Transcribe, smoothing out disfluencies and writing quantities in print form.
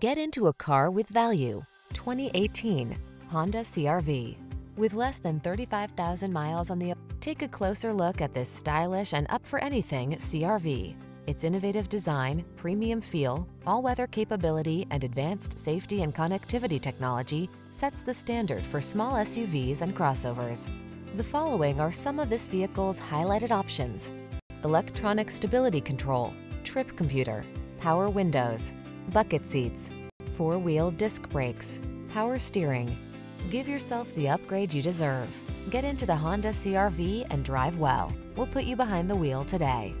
Get into a car with value. 2018 Honda CR-V. With less than 35,000 miles on the Take a closer look at this stylish and up-for-anything CR-V. Its innovative design, premium feel, all-weather capability, and advanced safety and connectivity technology sets the standard for small SUVs and crossovers. The following are some of this vehicle's highlighted options: electronic stability control, trip computer, power windows, bucket seats, four-wheel disc brakes, power steering. Give yourself the upgrade you deserve. Get into the Honda CR-V and drive well. We'll put you behind the wheel today.